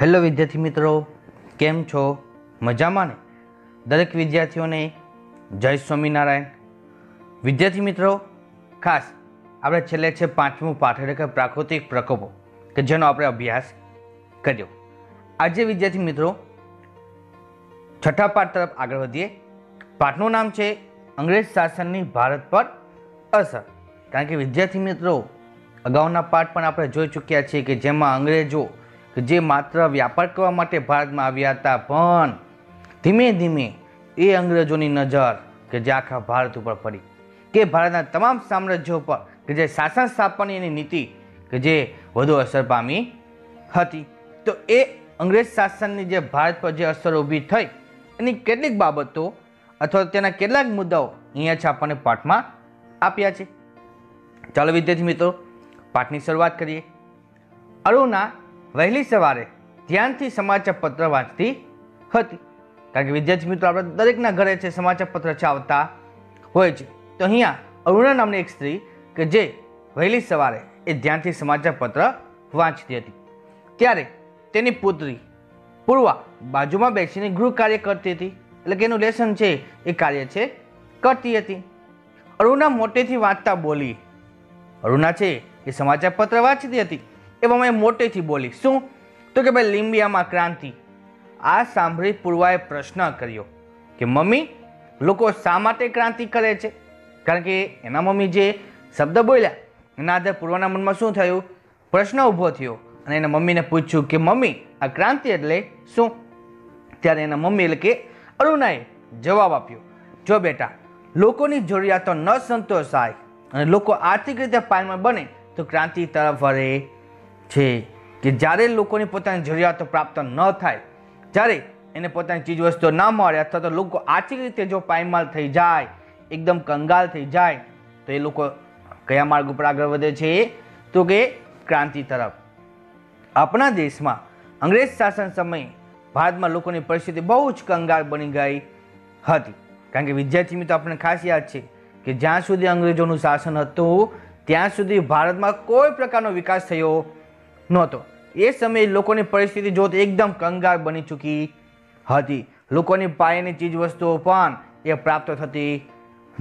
Hello વિદ્યાર્થી મિત્રો, કેમ છો? મજામાં ને? દરેક વિદ્યાર્થીઓને જય સ્વામિનારાયણ। વિદ્યાર્થી મિત્રો, ખાસ આપણે છેલ્લે છે 5મું પાઠ એટલે કે પ્રાકૃતિક પ્રકોપો કે જેનો આપણે અભ્યાસ કર્યો। આજે વિદ્યાર્થી મિત્રો 6થા પાઠ તરફ આગળ વધીએ। પાઠનું નામ છે અંગ્રેજ શાસનની ભારત પર અસર। કારણ કે વિદ્યાર્થી મિત્રો, અગાઉના પાઠ પણ આપણે જોઈ ચૂક્યા છીએ કે જેમાં અંગ્રેજો કે જે માત્ર વ્યાપાર કરવા માટે ભારતમાં આવ્યા હતા, પણ ધીમે ધીમે એ અંગ્રેજોની નજર કે જે આખા ભારત ઉપર પડી કે ભારતના તમામ સામ્રાજ્યો પર કે જે શાસન સ્થાપનની એની નીતિ કે જે વધુ અસર પામી હતી। તો એ અંગ્રેજ શાસનની જે ભારત પર જે અસર ઊભી થઈ એની કેટલીક બાબતો અથવા તેના કેટલાક મુદ્દાઓ અહીંયા છે આપણને પાઠમાં આપ્યા છે। ચાલો વિદ્યાર્થી મિત્રો, પાઠની શરૂઆત કરીએ। અરુણા વહેલી સવારે ધ્યાનથી સમાચારપત્ર વાંચતી હતી। કારણ કે વિદ્યાર્થી મિત્રો, આપણે દરેકના ઘરે છે સમાચારપત્ર આવતા હોય છે। તો અહીંયા અરુણા નામની એક સ્ત્રી કે જે વહેલી સવારે એ ધ્યાનથી સમાચારપત્ર વાંચતી હતી, ત્યારે તેની પુત્રી પૂર્વા બાજુમાં બેસીને ગૃહ કાર્ય કરતી હતી, એટલે કે એનું લેસન છે એ કાર્ય છે કરતી હતી। અરુણા મોટેથી વાંચતા બોલી। અરુણા છે એ સમાચારપત્ર વાંચતી હતી એમાં મેં મોટેથી બોલી। શું તો કે ભાઈ લીંબિયામાં ક્રાંતિ। આ સાંભળી પૂર્વાએ પ્રશ્ન કર્યો કે મમ્મી, લોકો શા માટે ક્રાંતિ કરે છે? કારણ કે એના મમ્મી જે શબ્દ બોલ્યા એના આધારે પૂર્વાના મનમાં શું થયું, પ્રશ્ન ઊભો થયો અને એના મમ્મીને પૂછ્યું કે મમ્મી, આ ક્રાંતિ એટલે શું? ત્યારે એના મમ્મી એટલે કે અરુણાએ જવાબ આપ્યો, જો બેટા, લોકોની જરૂરિયાતો ન સંતોષાય અને લોકો આર્થિક રીતે પાયમાલ બને તો ક્રાંતિ તરફ વળે છે। કે જ્યારે લોકોની પોતાની જરૂરિયાતો પ્રાપ્ત ન થાય, જ્યારે એને પોતાની ચીજવસ્તુઓ ન મળે અથવા તો લોકો આર્થિક રીતે જો પાયમાલ થઈ જાય, એકદમ કંગાલ થઈ જાય, તો એ લોકો કયા માર્ગ ઉપર આગળ વધે છે? તો કે ક્રાંતિ તરફ। આપણા દેશમાં અંગ્રેજ શાસન સમયે ભારતમાં લોકોની પરિસ્થિતિ બહુ જ કંગાળ બની ગઈ હતી। કારણ કે વિદ્યાર્થી મિત્રો, આપણને ખાસ યાદ છે કે જ્યાં સુધી અંગ્રેજોનું શાસન હતું ત્યાં સુધી ભારતમાં કોઈ પ્રકારનો વિકાસ થયો નહોતો। એ સમયે લોકોની પરિસ્થિતિ જો એકદમ કંગાળ બની ચૂકી હતી, લોકોની પાયાની ચીજવસ્તુઓ પણ એ પ્રાપ્ત થતી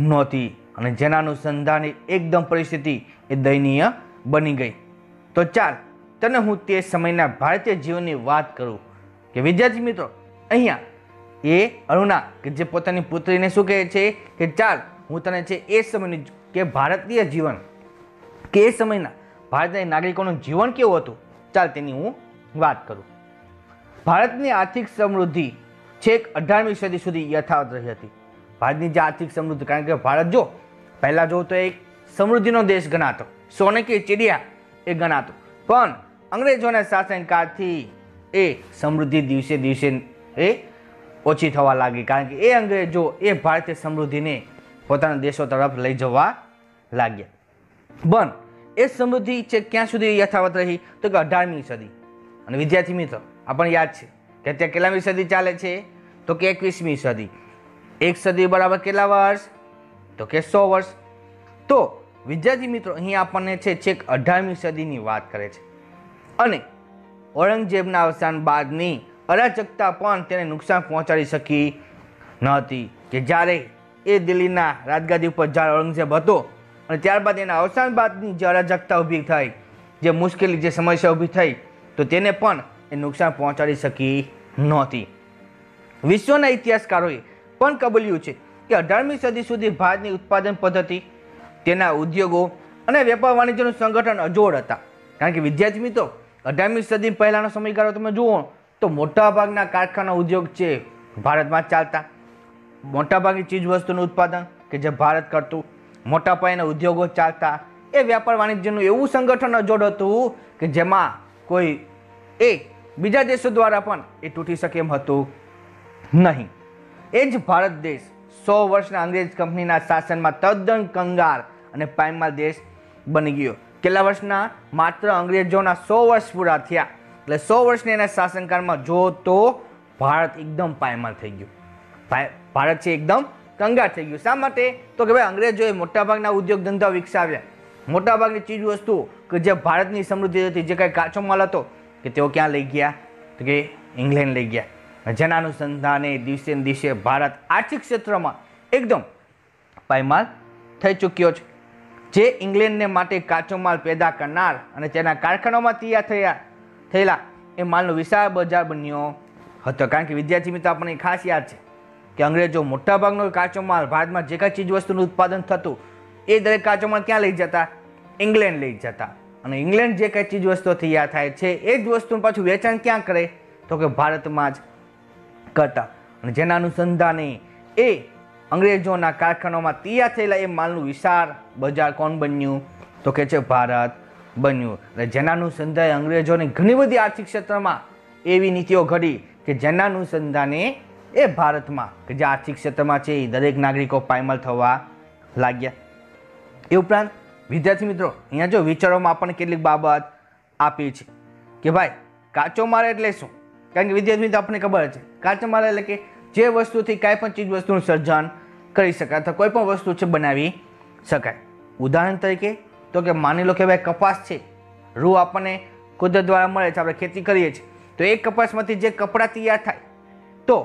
નહોતી અને જેના અનુસંધાને એકદમ પરિસ્થિતિ એ દયનીય બની ગઈ। તો ચાલ તને હું તે સમયના ભારતીય જીવનની વાત કરું। કે વિદ્યાર્થી મિત્રો, અહીંયા એ અરુણા કે જે પોતાની પુત્રીને શું કહે છે કે ચાલ હું તને છે એ સમયનું કે ભારતીય જીવન કે એ સમયના ભારતના નાગરિકોનું જીવન કેવું હતું, ચાલ તેની હું વાત કરું। ભારતની આર્થિક સમૃદ્ધિ છેક 18મી સદી સુધી યથાવત રહી હતી। ભારતની જે આર્થિક સમૃદ્ધિ, કારણ કે ભારત જો પહેલાં જો તો એક સમૃદ્ધિનો દેશ ગણાતો, સોને કે ચીડિયા એ ગણાતો, પણ અંગ્રેજોના શાસનકાળથી એ સમૃદ્ધિ દિવસે દિવસે એ ઓછી થવા લાગી। કારણ કે એ અંગ્રેજો એ ભારતીય સમૃદ્ધિને પોતાના દેશો તરફ લઈ જવા લાગ્યા, પણ એ સમૃદ્ધિ છે ક્યાં સુધી યથાવત રહી? તો કે 18મી સદી। અને વિદ્યાર્થી મિત્રો, આપણને યાદ છે કે અત્યારે કેટલામી સદી ચાલે છે? તો કે 21મી સદી। એક સદી બરાબર કેટલા વર્ષ? તો કે 100 વર્ષ। તો વિદ્યાર્થી મિત્રો, અહીં આપણને છે છેક 18મી સદીની વાત કરે છે અને ઔરંગઝેબના અવસાન બાદની અરાજકતા પણ તેને નુકસાન પહોંચાડી શકી નહોતી। કે જ્યારે એ દિલ્હીના રાજગાદી ઉપર જ્યારે ઔરંગઝેબ હતો અને ત્યારબાદ એના અવસાન બાદની જે અરાજકતા ઊભી થઈ, જે મુશ્કેલી જે સમસ્યા ઊભી થઈ, તો તેને પણ એ નુકસાન પહોંચાડી શકી નહોતી। વિશ્વના ઇતિહાસકારોએ પણ કબૂલ્યું છે કે 18મી સદી સુધી ભારતની ઉત્પાદન પદ્ધતિ, તેના ઉદ્યોગો અને વેપાર વાણિજ્યનું સંગઠન અજોડ હતા। કારણ કે વિદ્યાર્થી મિત્રો, 18મી સદી પહેલાંનો સમયગાળો તમે જુઓ તો મોટાભાગના કારખાના ઉદ્યોગ છે ભારતમાં ચાલતા, મોટાભાગની ચીજવસ્તુનું ઉત્પાદન કે જે ભારત કરતું, મોટા પાયાના ઉદ્યોગો ચાલતા, એ વેપાર વાણિજ્યનું એવું સંગઠન અજોડ હતું કે જેમાં કોઈ એ બીજા દેશો દ્વારા પણ એ તૂટી શકે એમ હતું નહીં। એ જ ભારત દેશ 100 વર્ષના અંગ્રેજ કંપનીના શાસનમાં તદ્દન કંગાળ અને પાયમાલ દેશ બની ગયો। કેટલા વર્ષના? માત્ર અંગ્રેજોના 100 વર્ષ પૂરા થયા એટલે 100 વર્ષની એના શાસનકાળમાં જો તો ભારત એકદમ પાયમાલ થઈ ગયું, ભારત છે એકદમ કંગાળ થઈ ગયું। શા માટે? તો કે ભાઈ અંગ્રેજોએ મોટાભાગના ઉદ્યોગ ધંધા વિકસાવ્યા, મોટાભાગની ચીજવસ્તુઓ કે જે ભારતની સમૃદ્ધિ હતી, જે કાંઈ કાચો માલ હતો કે તેઓ ક્યાં લઈ ગયા? तो कि इंग्लैंड लई गया, जेना अनुसंधाने दिवसे ने दिवसे भारत आर्थिक क्षेत्र में एकदम पायमाल थई चूक्यो छे। जे इंग्लैंड ने माटे काचो माल पैदा करनार अने तेना कारखानामां तैयार थयेला ए मालनो विशाल बजार बन्यो हतो। कारण के विद्यार्थी मित्रों आपणे खास याद छे कि अंग्रेजों मोटा भागनो काचो माल भारत में जे काई चीज वस्तुनुं उत्पादन थतुं ए दरेक काचो माल क्यां लई जता, इंग्लैंड लई जता। अने इंग्लैंड जे काई चीज वस्तु तैयार थाय छे ए ज वस्तुनुं पाछुं वेचाण क्यां करे तो कि भारत में ज करता। अने जेना अनुसंधाने ए अंग्रेजों कारखानों में तैयार थे मालू विशाल बजार कोण बन्यू तो कहे छे भारत बन्यू। जेना अनुसंधाने अंग्रेजों ने घनी बड़ी आर्थिक क्षेत्र में एवं नीतिओ घड़ी कि जेना अनुसंधाने ए भारत में कि जे आर्थिक क्षेत्र में है दरेक नागरिकों पायमल थवा लाग्या। ए उपरांत विद्यार्थी मित्रों अहींया जो विचारों में आपणे केटलीक बाबत आपी छे कि भाई काचो माल एटले शुं। कारण के विद्यार्थी मित्रों आपणे खबर छे काचो माल एटले के जे वस्तु थी कई पण चीज वस्तु सर्जन करी शकाय तो कोई पण वस्तु छे बनावी शकाय। उदाहरण तरीके तो कि मानी लो कि भाई कपास छे, रू आपने कुदरत द्वारा मळे छे, आपणे खेती करीए छीए तो एक कपासमांथी जे कपड़ा तैयार थाय तो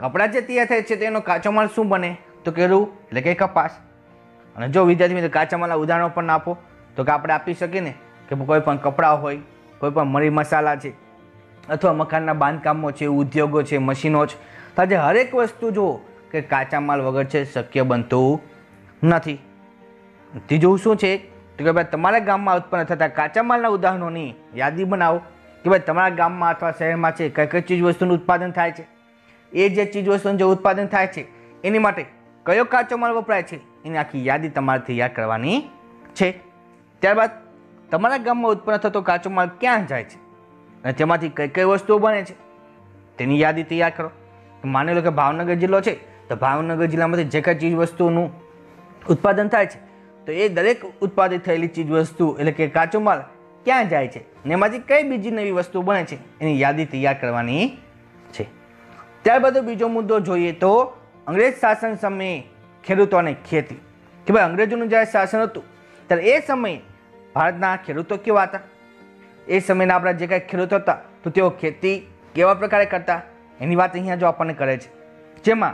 कपड़ा जे तैयार थाय छे तेनो काचो माल शुं बने तो के रू एटले के कपास। अने जो विद्यार्थी मित्रो काचा मालना उदाहरणों पण आपो तो कि आपणे आपी शकीए ने कि कोई पण कपड़ा होय, कोई पण मरी मसाला छे अथवा मकानना बांधकामो छे, उद्योगो छे, मशीनो छे तो आज हर एक वस्तु जो कि काचा माल वगर छे शक्य बनतुं नथी। तीजो शुं छे तो कि भाई तमारा गाममां उत्पन्न थता काचा मालना उदाहरणोनी यादी बनावो कि भाई तमारा गाममां अथवा शहेरमां छे कई कई चीज वस्तुनुं उत्पादन थाय छे। ए जे चीज वस्तुनुं जे उत्पादन थाय छे एनी माटे कयो काचो माल वपराय छे एनी आखी यादी तमारे तैयार करवानी छे। त्यारबाद तमारा गाममां उत्पन्न थतो काचो माल क्यां जाय छे अने तेमांथी कई कई वस्तुओ बने छे तेनी यादी तैयार करो। मानी लो कि भावनगर जिल्लो छे तो भावनगर जिला में जे कई चीज वस्तुनुं उत्पादन थाय छे तो ए दरेक उत्पादित थयेली चीज वस्तु एटले के काचो माल क्यां जाय छे ने एमांथी कई बीजी नवी वस्तु बने छे एनी यादी तैयार करवानी छे। त्यारबाद बीजो मुद्दो जोईए तो अंग्रेज शासन समये खेडूतोने खेती के भाई अंग्रेजोनुं ज्यारे शासन हतुं त्यारे ए समये भारतना खेडूतो केवा हता, ए समयना आपणा जे काई खेडूतो हता तो तेओ खेती केवा प्रकारे करता एनी बात अहींया जो आपणे करे छे। जेमां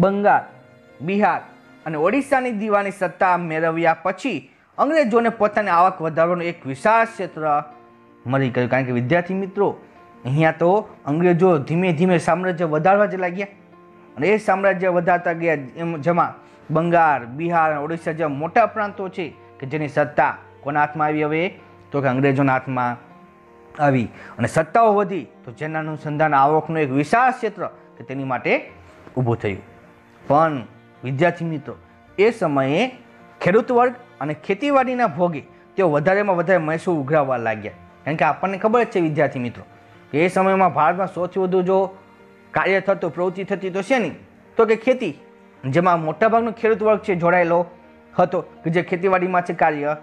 बंगाल, बिहार अने ओडिशानी दीवानी सत्ता मेळव्या पछी अंग्रेजोने पोतानी आवक वधारवानुं एक विशाल क्षेत्र मळी गयुं। कारण के विद्यार्थी मित्रों अहींया तो अंग्रेजो धीमे धीमे साम्राज्य वधारवा ज लाग्या अने ए साम्राज्य वधारता गया एम जेमां बंगाल, बिहार अने ओडिशा जेवा मोटा प्रांतो छे के जेनी सत्ता कोना हाथमां आवी हवे तो के अंग्रेजोना हाथमां આવી અને સત્તાઓ વધી તો જેના અનુસંધાન આવકનું એક વિશાળ ક્ષેત્ર કે તેની માટે ઊભું થયું। પણ વિદ્યાર્થી મિત્રો એ સમયે ખેડૂત વર્ગ અને ખેતીવાડીના ભોગે તેઓ વધારેમાં વધારે મહેસૂલ ઉઘરાવવા લાગ્યા। કારણ કે આપણને ખબર છે વિદ્યાર્થી મિત્રો કે એ સમયમાં ભારતમાં સૌથી વધુ જો કાર્ય થતું, પ્રવૃત્તિ થતી તો શેની તો કે ખેતી, જેમાં મોટાભાગનો ખેડૂત વર્ગ છે જોડાયેલો હતો કે જે ખેતીવાડીમાં છે કાર્ય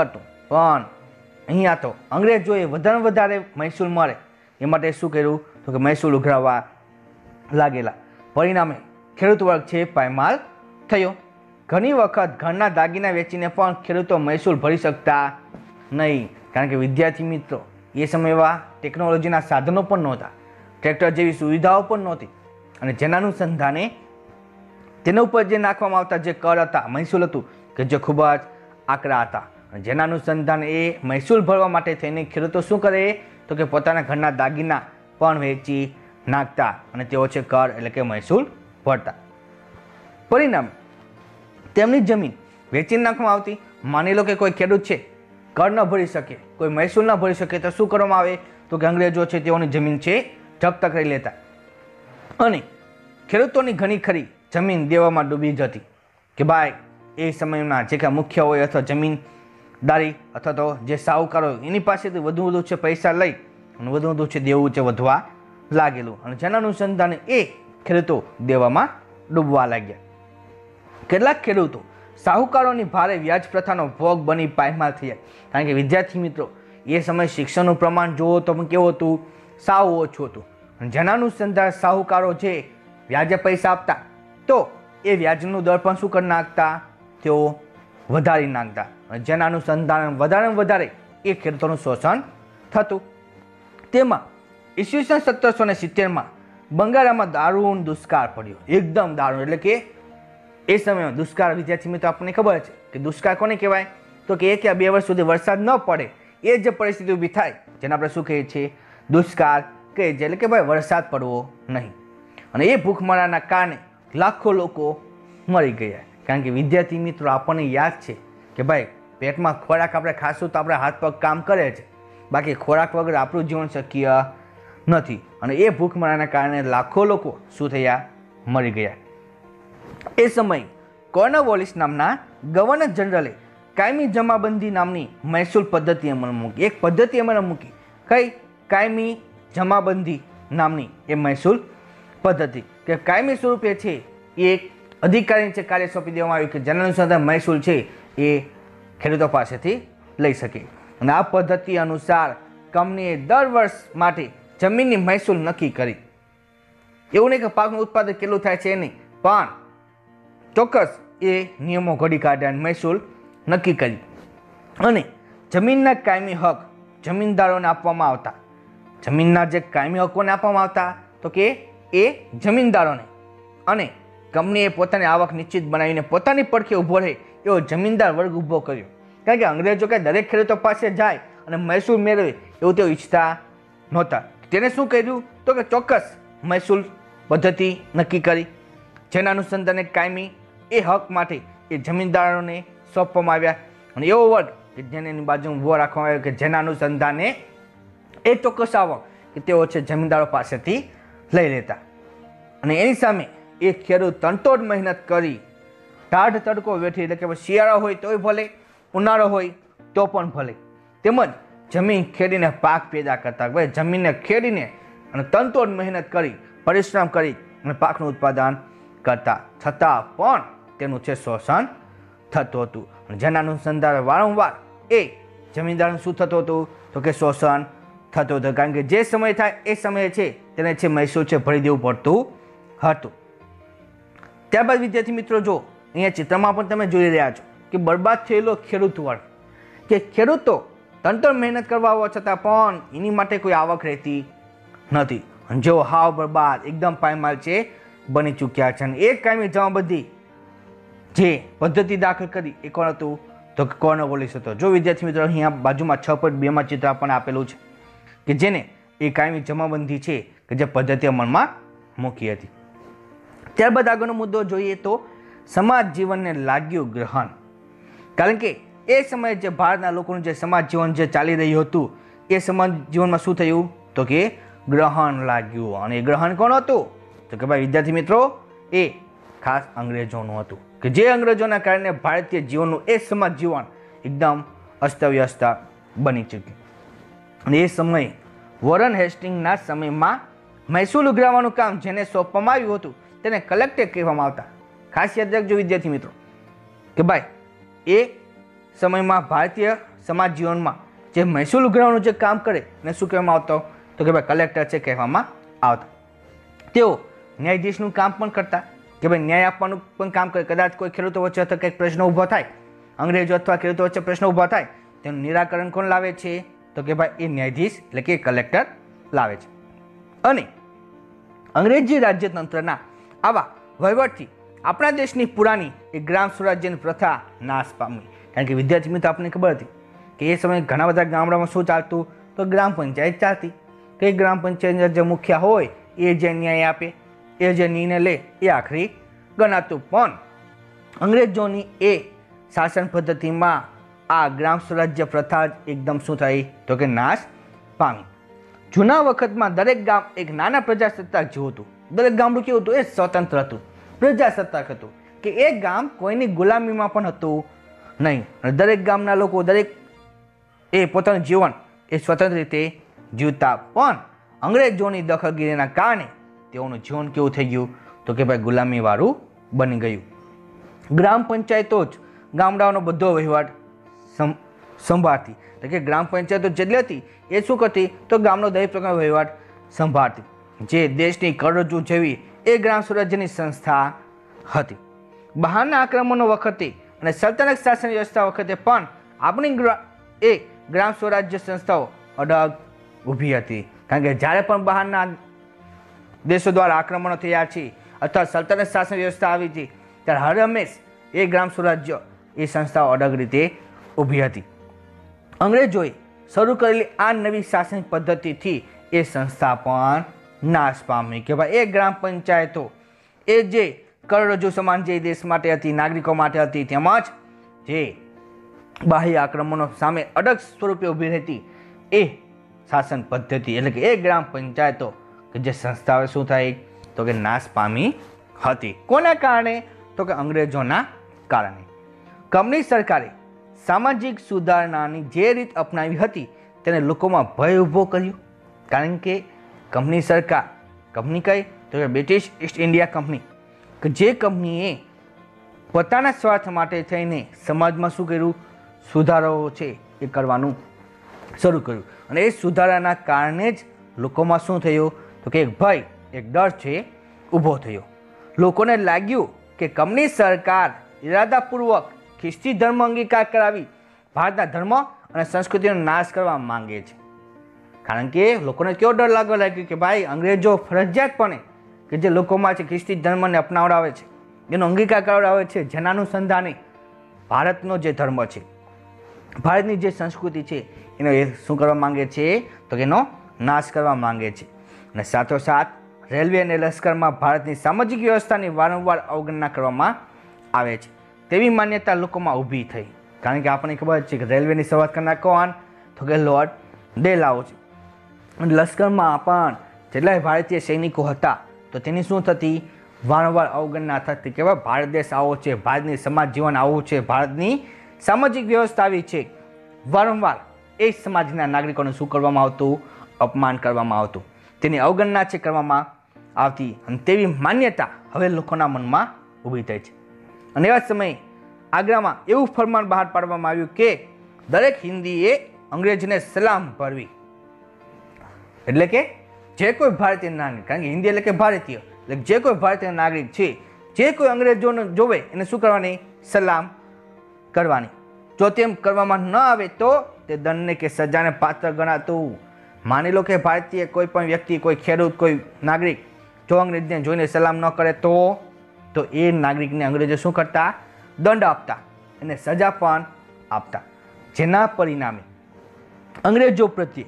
કરતો। પણ અહીંયા તો અંગ્રેજોએ વધારે વધારે મહેસૂલ મળે એ માટે શું કર્યું તો કે મહેસૂલ ઉઘરાવવા લાગેલા। પરિણામે ખેડૂત વર્ગ છે પાયમાલ થયો। ઘણી વખત ઘરના દાગીના વેચીને પણ ખેડૂતો મહેસૂલ ભરી શકતા નહીં। કારણ કે વિદ્યાર્થી મિત્રો એ સમયમાં ટેકનોલોજીના સાધનો પણ નહોતા, ટ્રેક્ટર જેવી સુવિધાઓ પણ નહોતી અને જેના અનુસંધાને તેના ઉપર જે નાખવામાં આવતા જે કર હતા, મહેસૂલ હતું કે જે ખૂબ જ આકરા હતા। जेना अनुसंधान ए महसूल भरवा माटे थईने खेडूतो शुं करे तो कि पोताना घरना दागीना पण वेची नाखता अने तेओ छे कर एटले के महसूल भरता। परिणाम तेमनी जमीन वेची नाखवामां आवती। मानी लो कि कोई खेडूत छे कर न भरी सके, कोई महसूल न भरी सके तो शुं करवामां आवे तो कि अंग्रेजो छे तेओनी जमीन छे जप्त करी लेता अने खेडूतोनी घणी खरी जमीन देवामां डूबी जती कि भाई ए समयना जे के मुख्य होय अथवा जमीन दारी अथवा तो जे साहूकार होय एनी पासेथी वधु वधु छे पैसा लई अने वधु वधु छे देवू छे वधवा लागेલું અને જેના અનુસંધાને એ ખેડૂતો દેવામાં ડૂબવા લાગ્યા। કેટલાક ખેડૂતો સાહુકારોની ભારે વ્યાજ પ્રથાનો ભોગ બની પાયમાલ થયા। કારણ કે વિદ્યાર્થી મિત્રો એ સમયે શિક્ષણનું પ્રમાણ જોવો તો કેવું હતું, સાવ ઓછું હતું અને જેના અનુસંધાને સાહુકારો જે વ્યાજે પૈસા આપતા તો એ વ્યાજનું દર પણ શું કરી નાખતા, તેઓ વધારી નાખતા। જેના અનુસંધાને વધારે ને વધારે એ ખેડૂતોનું શોષણ થતું। તેમાં ઈસવીસન 1770 બંગાળામાં દારૂણ દુષ્કાળ પડ્યો, એકદમ દારૂણ। એટલે કે એ સમયમાં દુષ્કાળ, વિદ્યાર્થી મિત્રો આપણને ખબર છે કે દુષ્કાળ કોને કહેવાય, તો કે 1 કે 2 વર્ષ સુધી વરસાદ ન પડે એ જે પરિસ્થિતિ ઊભી થાય જેને આપણે શું કહીએ છીએ દુષ્કાળ કહે છે। એટલે કે ભાઈ વરસાદ પડવો નહીં, અને એ ભૂખમરાના કારણે લાખો લોકો મરી ગયા। કારણ કે વિદ્યાર્થી મિત્રો આપણને યાદ છે કે ભાઈ પેટમાં ખોરાક આપણે ખાશું તો આપણે હાથ પગ કામ કરે છે, બાકી ખોરાક વગર આપણું જીવન શક્ય નથી। અને એ ભૂખમરાના કારણે લાખો લોકો શું થયા, મરી ગયા। એ સમયે કોર્નવોલિસ નામના ગવર્નર જનરલે કાયમી જમાબંધી નામની મહેસૂલ પદ્ધતિ અમલમાં મૂકી, એક પદ્ધતિ અમલમાં મૂકી, કઈ કાયમી જમાબંધી નામની એ મહેસૂલ પદ્ધતિ, કે કાયમી સ્વરૂપે છે એક અધિકારીને જે કાર્ય સોંપી દેવામાં આવ્યું કે જેના અનુસાર મહેસૂલ છે એ ખેડૂતો પાસેથી લઈ શકે। અને આ પદ્ધતિ અનુસાર કંપનીએ દર વર્ષ માટે જમીનની મહેસૂલ નક્કી કરી, એવું નહીં કે પાકનું ઉત્પાદન કેટલું થાય છે નહીં, પણ ચોક્કસ એ નિયમો ઘડી કાઢ્યા, મહેસૂલ નક્કી કરી અને જમીનના કાયમી હક જમીનદારોને આપવામાં આવતા। જમીનના જે કાયમી હકોને આપવામાં આવતા તો કે એ જમીનદારોને, અને કંપનીએ પોતાની આવક નિશ્ચિત બનાવીને પોતાની પડખે ઊભો રહે એવો જમીનદાર વર્ગ ઊભો કર્યો। કારણ કે અંગ્રેજો કે દરેક ખેડૂતો પાસે જાય અને મહેસૂલ મેળવે એવું તેઓ ઈચ્છતા નહોતા, તેને શું કર્યું તો કે ચોક્કસ મહેસૂલ પદ્ધતિ નક્કી કરી, જેના અનુસંધાને કાયમી એ હક માટે એ જમીનદારોને સોંપવામાં આવ્યા। અને એવો વર્ગ કે જેને એની બાજુ ઊભો રાખવામાં આવ્યો કે જેના અનુસંધાને એ ચોક્કસ આવક કે તેઓ છે જમીનદારો પાસેથી લઈ લેતા, અને એની સામે એ ખેડૂત તનતોડ મહેનત કરી ટાઢ તડકો વેઠી, એટલે કે શિયાળો હોય તોય ભલે, ઉનાળો હોય તો પણ ભલે, તેમજ જમીન ખેડીને પાક પેદા કરતા, ભાઈ જમીનને ખેડીને અને તનતોડ મહેનત કરી પરિશ્રમ કરી અને પાકનું ઉત્પાદન કરતા, છતાં પણ તેનું છે શોષણ થતું હતું। જેના અનુસંધાને વારંવાર એ જમીનદારનું શું થતું હતું તો કે શોષણ થતું હતું, કારણ કે જે સમય થાય એ સમયે છે તેને છે મહેસૂલ છે ભરી દેવું પડતું હતું। ત્યારબાદ વિદ્યાર્થી મિત્રો જો અહીંયા ચિત્રમાં પણ તમે જોઈ રહ્યા છો કે બરબાદ થયેલો ખેડૂત વર્ગ, કે ખેડૂતો તંત્ર મહેનત કરવા હોવા છતાં પણ એની માટે કોઈ આવક રહેતી નથી, જેઓ હાવ બરબાદ એકદમ પાયમાલ છે બની ચૂક્યા છે। અને એક કાયમી જવાબંધી જે પદ્ધતિ દાખલ કરી એ કોણ હતું તો કોર્નવોલિસ હતો। જો વિદ્યાર્થી મિત્રો અહીંયા બાજુમાં 6.2માં ચિત્ર પણ આપેલું છે કે જેને એ કાયમી જમાબંધી છે કે જે પદ્ધતિ અમલમાં મૂકી હતી। ત્યારબાદ આગળનો મુદ્દો જોઈએ તો સમાજ જીવનને લાગ્યું ગ્રહણ, કારણ કે એ સમયે જે ભારતના લોકોનું જે સમાજ જીવન જે ચાલી રહ્યું હતું એ સમાજ જીવનમાં શું થયું તો કે ગ્રહણ લાગ્યું। અને એ ગ્રહણ કોણ હતું તો કે ભાઈ વિદ્યાર્થી મિત્રો એ ખાસ અંગ્રેજોનું હતું, કે જે અંગ્રેજોના કારણે ભારતીય જીવનનું એ સમાજ જીવન એકદમ અસ્તવ્યસ્ત બની ચૂક્યું। અને એ સમયે વોરન હેસ્ટિંગના સમયમાં મહેસૂલ ઉઘરાવવાનું કામ જેને સોંપવામાં આવ્યું હતું તેને કલેક્ટર કહેવામાં આવતા। ખાસ યાદ રાખજો વિદ્યાર્થી મિત્રો કે ભાઈ એ સમયમાં ભારતીય સમાજ જીવનમાં જે મહેસૂલ ઉઘરાવવાનું જે કામ કરે એને શું કહેવામાં આવતો તો કે ભાઈ કલેક્ટર છે કહેવામાં આવતા। તેઓ ન્યાયાધીશનું કામ પણ કરતા, કે ભાઈ ન્યાય આપવાનું પણ કામ કરે। કદાચ કોઈ ખેડૂતો વચ્ચે અથવા કંઈક પ્રશ્ન ઊભો થાય, અંગ્રેજો અથવા ખેડૂતો વચ્ચે પ્રશ્ન ઊભો થાય, તેનું નિરાકરણ કોણ લાવે છે તો કે ભાઈ એ ન્યાયાધીશ એટલે કે કલેક્ટર લાવે છે। અને અંગ્રેજી રાજ્યતંત્રના આવા વહીવટથી આપણા દેશની પુરાની એ ગ્રામ સ્વરાજ્યની પ્રથા નાશ પામી, કારણ કે વિદ્યાર્થી મિત્રો આપણને ખબર હતી કે એ સમયે ઘણા બધા ગામડામાં શું ચાલતું તો ગ્રામ પંચાયત ચાલતી, કે ગ્રામ પંચાયતના જે મુખ્ય હોય એ જે ન્યાય આપે એ જે નિર્ણય લે એ આખરી ગણાતું, પણ અંગ્રેજોની એ શાસન પદ્ધતિમાં આ ગ્રામ સ્વરાજ્ય પ્રથા જ એકદમ શું થઈ તો કે નાશ પામી। જૂના વખતમાં દરેક ગામ એક નાના પ્રજાસત્તાક જેવું હતું, દરેક ગામડું કેવું હતું એ સ્વતંત્ર હતું, પ્રજાસત્તાક હતું, કે એ ગામ કોઈની ગુલામીમાં પણ હતું નહીં, અને દરેક ગામના લોકો દરેક એ પોતાનું જીવન એ સ્વતંત્ર રીતે જીવતા, પણ અંગ્રેજોની દખલગીરીના કારણે તેઓનું જીવન કેવું થઈ ગયું તો કે ભાઈ ગુલામીવાળું બની ગયું। ગ્રામ પંચાયતો જ ગામડાઓનો બધો વહીવટ સંભાળતી, એટલે કે ગ્રામ પંચાયતો જેટલી હતી એ શું કરતી તો ગામનો દરેક પ્રકારનો વહીવટ સંભાળતી, જે દેશની કરોડરજ્જુ જેવી એ ગ્રામ સ્વરાજ્યની સંસ્થા હતી। બહારના આક્રમણો વખતે અને સલ્તનત શાસન વ્યવસ્થા વખતે પણ આપણી એ ગ્રામ સ્વરાજ્ય સંસ્થાઓ અડગ ઊભી હતી, कारण के जारे पण बहारना देशों द्वारा आक्रमणों थया छे अथवा सल्तनत शासन व्यवस्था आई थी त्यारे हर हमेश ए ग्राम स्वराज्य ए संस्थाओ अडग रीते ऊभी हती। अंग्रेजोए शुरू करेली आ नवी शासन पद्धति थी ए संस्था पण नाश पामी के भाई ए ग्राम पंचायतों ए जे करोड़रज्जु समान जे देश माटे हती नागरिकों माटे हती तेमज जे बाह्य आक्रमणों सामे अडग स्वरूपे ऊभी रहती ए शासन पद्धति एटले के ए ग्राम पंचायतों के जे संस्थाओं शुं थई तो के नाश पामी हती। कोना कारणे तो के अंग्रेजोना कारणे। कम्युनिस्ट सरकारे सामाजिक सुधारणानी जे रीत अपनावी हती तेने लोकोमां भय ऊभो कर्यो कारण के कंपनी सरकार कंपनी कही तो ब्रिटिश ईस्ट इंडिया कंपनी के जे कंपनीए पोताना स्वार्थ माटे थईने समाजमां शुं कर्युं सुधाराओ छे ए करवानुं शुरू कर्युं अने ए सुधाराना कारणे ज लोकोमां शुं थयुं तो के एक भय एक डर छे ऊभो थयो। लोकोने लाग्युं के कंपनी सरकार इरादापूर्वक ख्रिस्ती धर्म अंगीकार करावी भारतना धर्म और संस्कृति नाश करवा मांगे छे कारण के लोकोने केवो डर लागवा लाग्यो के भाई अंग्रेजों फरजियातपणे के जे लोकोमां छे ख्रिस्ती धर्म ने अपनावड़ावे छे एनो अंगीकार करावड़ावे छे जेना अनुसंधाने भारतनो जे धर्म छे भारतनी जे संस्कृति छे एनो ए शुं करवा मांगे छे तो एनो नाश करवा मांगे छे अने साथो साथ रेलवे अने लश्करमां भारतनी सामाजिक व्यवस्थानी वारंवार अवगणना करवामां आवे छे तेवी मान्यता लोकोमां ऊभी थई कारण के आपने खबर छे के रेलवेनी शरूआत करना कोण तो के लॉर्ड डेलाउज। लश्करमां पण जेटला भारतीय सैनिको हता तो तेनी शुं थती वारंवार अवगणना थती के भारत देश आवो छे भारतनी समाज जीवन आवो छे भारतनी सामाजिक व्यवस्था आवी छे वारंवार ए समाजना नागरिकोने शुं करवामां आवतुं अपमान करवामां आवतुं तेनी अवगणना छे करवामां आवती अने तेवी मान्यता हवे लोकोना मनमां ऊभी थई छे। अने आ समय आग्रा में एवं फरमान बहार पाडवामां आव्युं के दरेक हिंदीए अंग्रेजने सलाम भरवी एटले के जे कोई भारतीय नागरिक कारण के हिंदी एटले के भारतीय एटले जे कोई भारतीय नागरिक छे जे कोई अंग्रेजोने जोवे एने शुं करवानी सलाम करवानी जो तेम करवामां न आवे तो ते दंडने के सजाने पात्र गणातुं। मानी लो के भारतीय कोईपण व्यक्ति कोई खेडूत कोई नागरिक जो अंग्रेजने जोईने सलाम न करे तो ए नागरिक ने अंग्रेजों शू करता दंड आपता एने सजा पण आपता जेना परिणामे अंग्रेजों प्रत्ये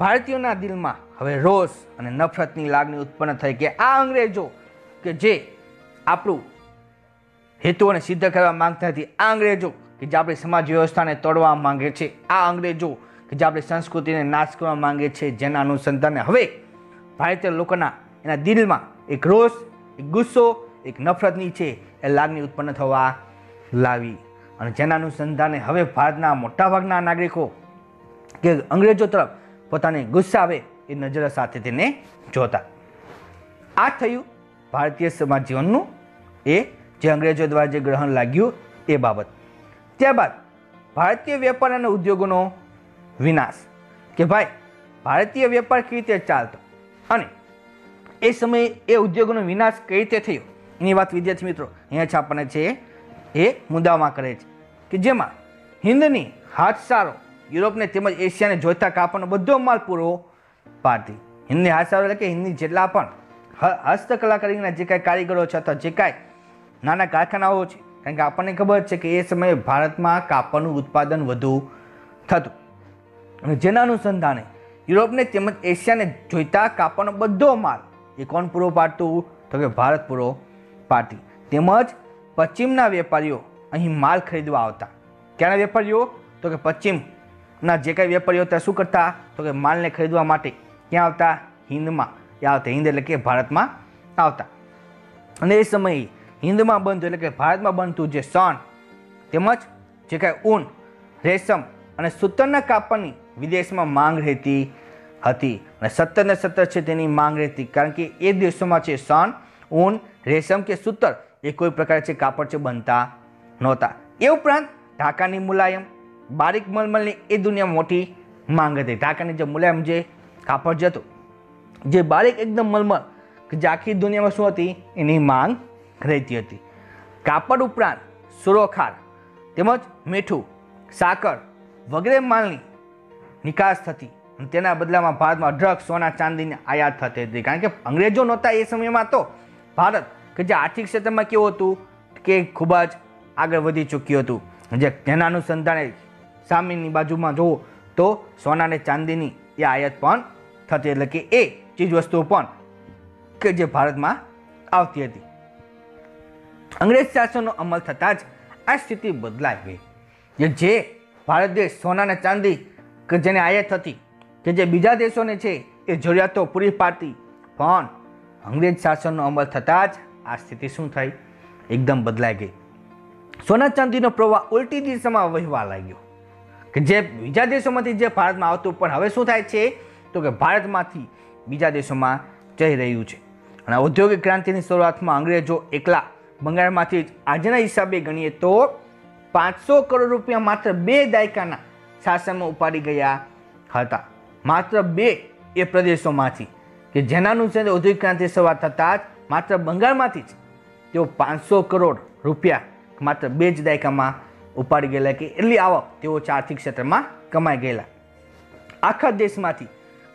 भारतीयोना दिलमां हवे रोष अने नफरतनी लागणी उत्पन्न थई के आ अंग्रेजों के जे आपणुं हेतुओने सिद्ध करवा मांगता हती आ अंग्रेजों के जे आपणी समाज व्यवस्थाने तोड़वा मांगे छे आ अंग्रेजों के जे आपणी संस्कृतिने नाश करवा मांगे छे जेना अनुसंधाने हवे भारतीय लोकोना एना दिलमां एक रोष एक गुस्सो एक नफरतनी छे ए लागणी उत्पन्न थवा लावी अने जेना अनुसंधाने हवे भारतना मोटा भागना नागरिको के अंग्रेजों तरफ पोताने गुस्सावे ए नजर साथे तेने जोता। आ थयुं भारतीय समाज जीवननुं ए जे अंग्रेजों द्वारा जे ग्रहण लाग्युं ए बाबत। त्यारबाद भारतीय व्यापार अने उद्योगोनो विनाश के भाई भारतीय व्यापार केवी रीते चालतो अने ए समये ए उद्योगोनो विनाश केवी रीते थयो एनी बात विद्यार्थी मित्रों अहींया छापने छे ए मुद्दामां करे छे के जेमां हिंदनी हाथसारो यूरोपने तेमज एशियाने जोईता कापड़नो बधो माल पूरो पाडती। हिंदनी हाथसारो एटले के हिंदनी जेटला पण हस्तकला करीने जे कांई कारीगरो छे अथवा जे कांई नाना कारखानाओ छे कारण के आपणे खबर छे के ए समये भारतमां कापड़नुं उत्पादन वधु थतुं अने जेना अनुसंधाने यूरोपने तेमज एशियाने जोईता कापड़नो बधो माल ए कोण पूरो पाडतुं तो के भारत पूरो पार्टी तेमज पश्चिमना वेपारीओ अहीं माल खरीदवा आवता क्याना वेपारीओ तो के पश्चिमना जे कांई वेपारीओ हता शुं करता तो के मालने खरीदवा माटे क्यां आवता हिंदमां या आवता हिंद एटले के भारतमां आवता अने ए समये हिंदमां बंधु एटले के भारतमां बनतुं जे सण तेमज जे कांई ऊन रेशम अने सूतરના કાપડની વિદેશમાં માંગ રહેતી હતી અને 17 છે તેની માંગ રહેતી કારણ કે એ દેશોમાં છે સણ ऊन रेशम के सूतर ये कोई प्रकार से कापड़ से बनता नहोता। ए उपरांत ढाकानी मुलायम बारीक मलमलनी ए दुनिया मोटी मांग हती ढाकानी जे मुलायम जे कापड़ जतो जे बारीक एकदम मलमल के जे आखी दुनिया में शुं हती एनी मांग रहती हती। कापड़ उपरांत सुरोखार तेमज मीठू साकर वगैरे मालनी निकास थती तेना बदला में भारत में ड्रग्स सोना चांदी आयात थती हती। कारण के अंग्रेजों नोता ए समय में तो भारत के जे आर्थिक क्षेत्र में केवुं हतुं के खूब ज आगे वधी चूक्युं हतुं। जेना अनुसंधाने सामेनी बाजू में जुओ तो सोना ने चांदी ये आयात पण थती, एटले के ए चीज वस्तु पण के जे भारत में आवती हती। अंग्रेज शासननो अमल थता ज आ स्थिति बदलाई गई। जे भारत देश सोना ने चांदी के जेने आयात थती कि जे बीजा देशों ने छे ए जरूरियातो पूरी पाड़ती, पण अंग्रेज शासननो अमल थता ज आ स्थिति शुं थई, एकदम बदलाई गई। सोना चांदीनो प्रवाह उल्टी दिशामां वहेवा लाग्यो कि जे बीजा देशोंमांथी जे भारतमां आवतुं, पण हवे शुं थाय छे तो कि भारतमांथी बीजा देशोंमां जई रह्युं छे। अने औद्योगिक क्रांतिनी शरूआतमां अंग्रेजो एकला बंगाळमांथी ज आजना हिसाबे गणीए तो 500 करोड़ रुपया मात्र 2 દાયકાना शासनमां उपाड़ी गया हता। मात्र 2 એ પ્રદેશોમાંથી કે જેનાનું છે ઔદ્યોગિક ક્રાંતિ શરૂઆત થતાં જ માત્ર બંગાળમાંથી જ તેઓ 500 કરોડ રૂપિયા માત્ર 2 જ દાયકામાં ઉપાડી ગયેલા, કે એટલી આવક તેઓ આર્થિક ક્ષેત્રમાં કમાઈ ગયેલા। આખા દેશમાંથી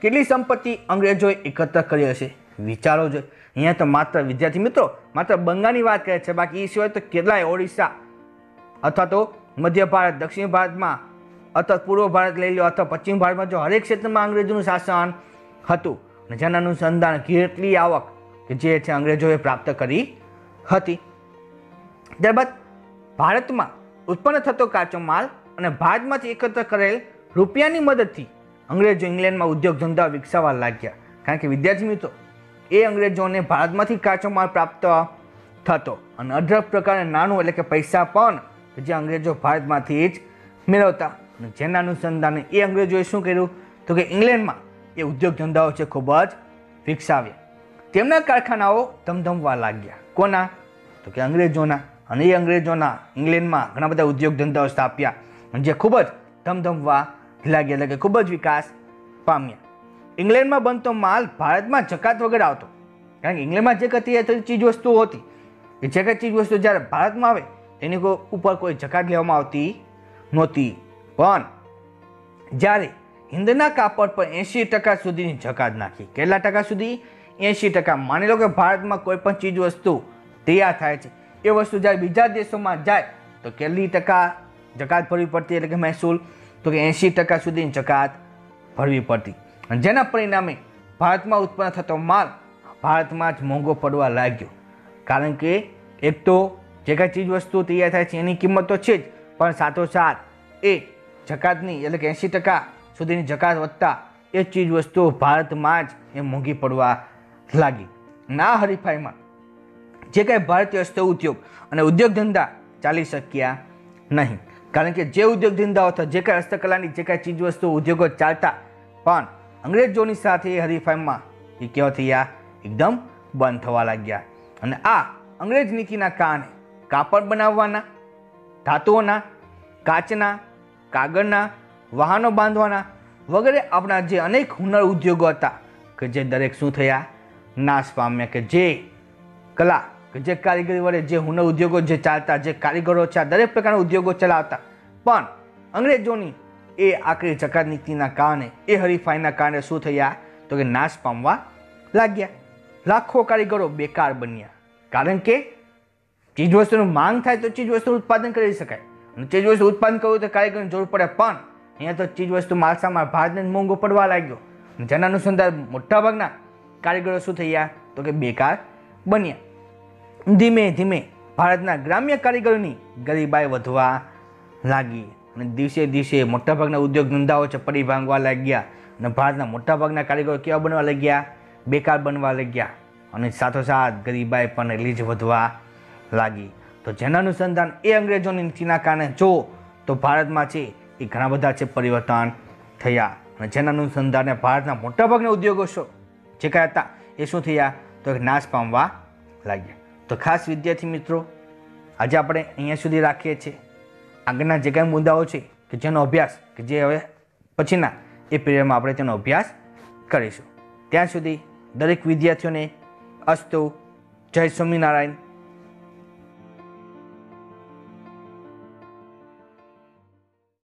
કેટલી સંપત્તિ અંગ્રેજોએ એકત્ર કરી હશે વિચારો જોઈએ। અહીંયા તો માત્ર વિદ્યાર્થી મિત્રો માત્ર બંગાળની વાત કરે છે, બાકી એ સિવાય તો કેટલાય ઓડિશા અથવા તો મધ્ય ભારત, દક્ષિણ ભારતમાં अथवा पूर्व भारत लई लो अथवा पश्चिम भारत में जो हरेक क्षेत्र में अंग्रेजों शासन हतुं। जेना अनुसंधान केटली आवक के जे छे अंग्रेजों प्राप्त करी हती। त्यारबाद भारत में उत्पन्न थतो काचो माल अने भारत में एकत्र करेल रूपियानी मददथी अंग्रेजों इंग्लेंड में उद्योग धंधा विकसावा लाग्या। कारण के विद्यार्थी मित्रों ए अंग्रेजोने भारतमांथी काचो माल प्राप्त थतो अने अढळ प्रकारना नाणुं एटले के पैसा पण जे अंग्रेजों भारतमांथी ज मेळवता। जेना अनुसंधाने ए अंग्रेजों शू करू तो कि इंग्लेंड में ये उद्योग धंधाओ है खूबज विकसाव्या, तेमना कारखानाओ धमधमवा लाग्या। कोना तो कि अंग्रेजोना। अने अंग्रेजोना इंग्लेंड में घणा बधा उद्योग धंधाओ स्थाप्या जे खूबज धमधमवा लाग्या, एटले के खूबज विकास पाम्या। इंग्लेंड में बनतो माल भारत में जकात वगर आवतो। कारण के इंग्लेंड में जे कती चीज वस्तु होती ए जे कई चीज वस्तु ज्यारे भारत में आवे तेनी उपर कोई जकात लेवामां आवती नहोती। पण जारे हिंदना कापड़ पर 80% सुधी जकात नाखी, केटला टका सुधी? 80%। मानी लो कि भारत में कोईपण चीज वस्तु तैयार थाय छे ए वस्तु जब बीजा देशों में जाए तो केटली टका जकात भरवी पड़ती एटले के महसूल, तो कि 80% सुधी जकात भरवी पड़ती। जेना परिणामे भारत में उत्पन्न थतो माल भारत में ज मोंघो पड़वा लाग्यो। कारण के एक तो जे कई चीज वस्तु तैयार थाय छे एनी किंमत तो छे ज, पण साथोसाथ ए जकातनी एटले के 80% सुधीनी जकात वत्ता ए चीज वस्तु भारत में ज मोंघी पड़वा लागी। ना हरीफाई में जे कई भारतीय हस्तउद्योग अने उद्योग धंधा चाली शक्या नहीं। कारण के जे उद्योग धंधाओ था जे कई हस्तकलानी जे कई चीज वस्तु उद्योगों चालता, पण अंग्रेजोनी साथे हरीफाई में ए केवा थया एकदम बंद थवा लाग्या। अने आ अंग्रेज नीतिना कारणे कापड़ बनाववाना, धातुओना, काचना, कागड़ना, वाहनों बांधवाना वगैरह अपना जे अनेक हुनर उद्योगों था कि जे दरेक शू थया नाश पाम्या। के जे कला के जे कारीगरी वड़े जे हुनर उद्योगों जे चालता जे कारीगरो छे दरेक प्रकार उद्योगों चलावता, पण अंग्रेजोनी ए आकरी जकात नीतिना कारणे ए हरीफाईना कारणे शू थया तो कि नाश पामवा लाग्या। लाखों कारीगरो बेकार बन्या। कारण के चीजवस्तुनी मांग थाय तो चीजवस्तु उत्पादन करी शकाय, चीजवस्तु उत्पादन करू तो कारीगर जरूर पड़े, पण अँ तो चीजवस्तु मालसामाल भारत ने मोंघो पड़वा लाग्यो। जेना अनुसंधान मोटा भागना कारीगरो शू थया तो कि बेकार बन्या। धीमे धीमे भारतना ग्राम्य कारीगरोनी गरीबाई वधवा लागी। दिवसे दिवसे मोटा भागना उद्योग धंधाओ छे पड़ी भांगवा लाग्या। भारतना मोटा भागना कारीगरो केवा बनवा लाग्या? बेकार बनवा लाग्या अने साथोसाथ गरीबाई पण एटली ज वधवा लागी। तो जेना अनुसंधान ए अंग्रेजों की नीतिना कारणे जो तो भारत में है ये घणा बधा है परिवर्तन थया। जेना अनुसंधाने भारतना मोटा भागना उद्योगों जे कई हता ए शू थया तो नाश पामवा लाग्या। तो खास विद्यार्थी मित्रों आज आपणे अहींया सुधी राखीए छीए। आगळना जे कई मुद्दाओ छे के जेनो अभ्यास के जे हवे पछीना ए पीरियड में आपणे तेनो अभ्यास करीशुं। त्यां सुधी दरेक विद्यार्थीओने अस्तु, जय स्वामीनारायण।